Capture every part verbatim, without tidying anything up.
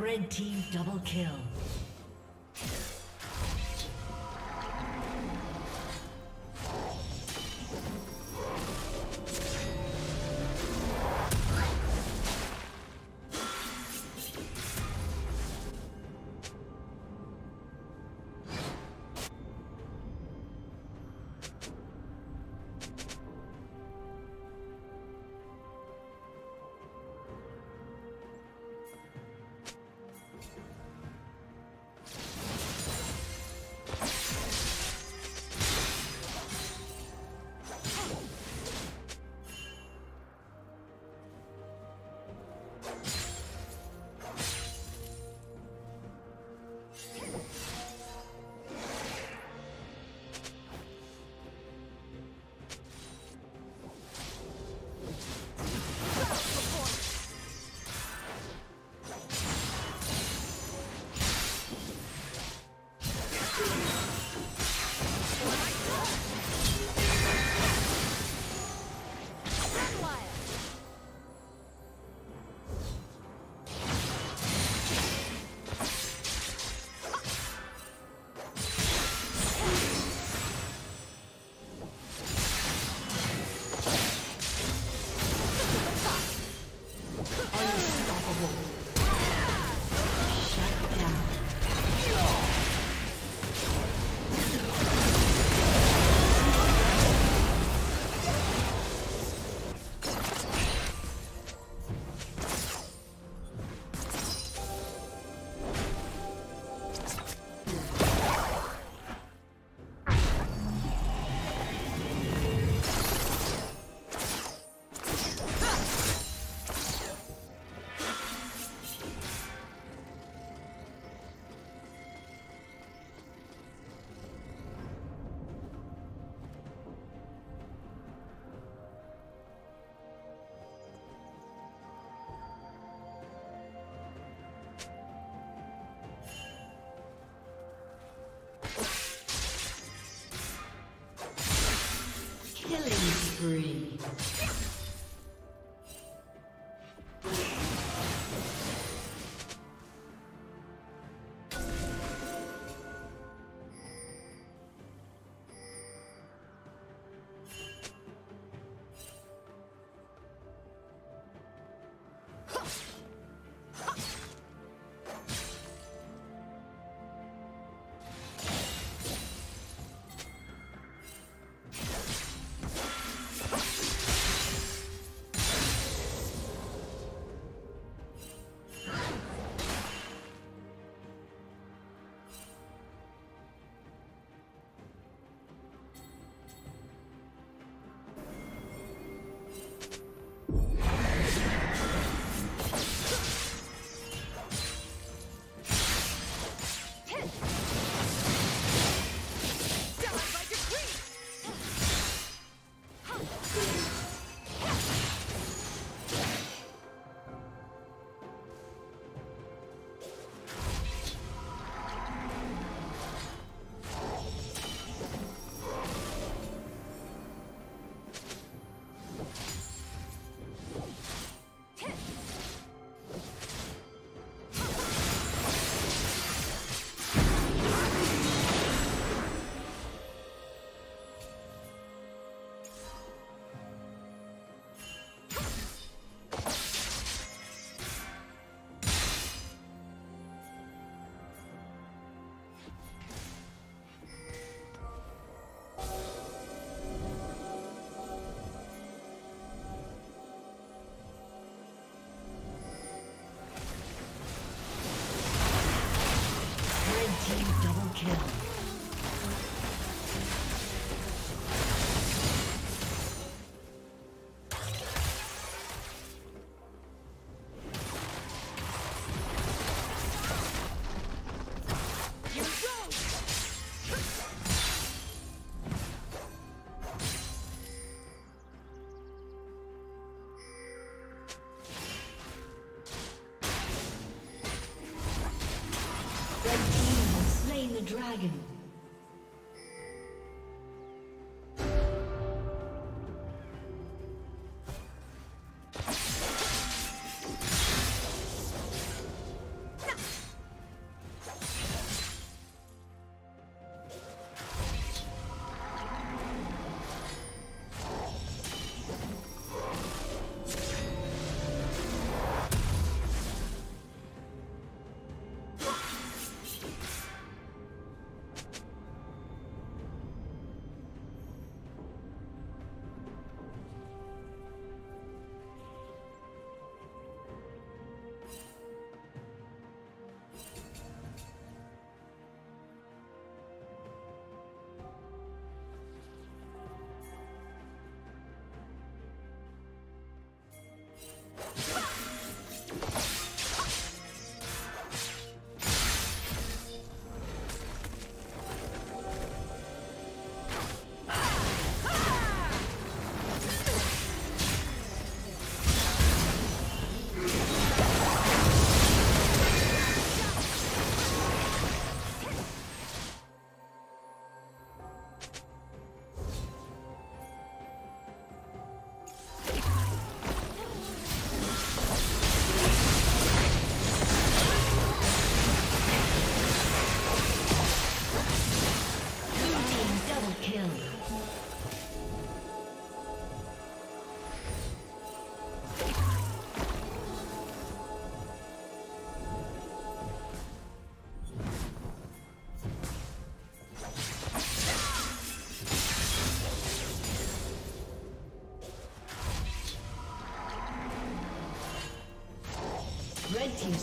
Red team double kill. Killing spree. Dragon. team's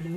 Blue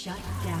Shut down.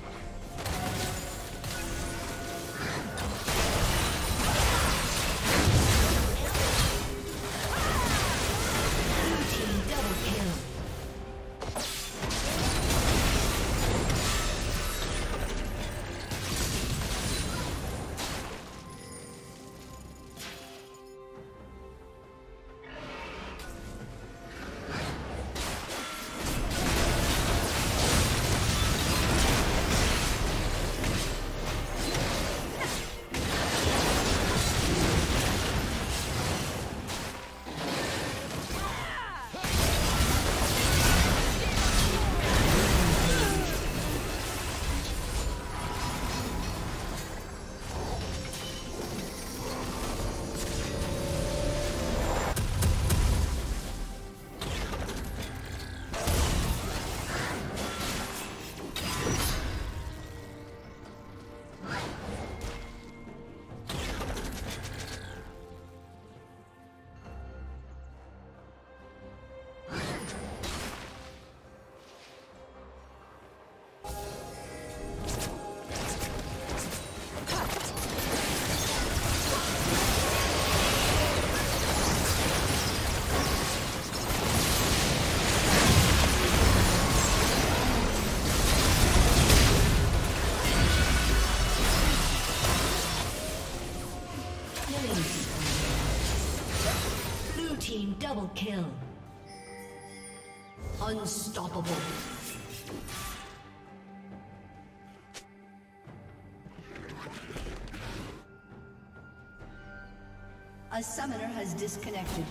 Killing. Blue team double kill. Unstoppable. A summoner has disconnected.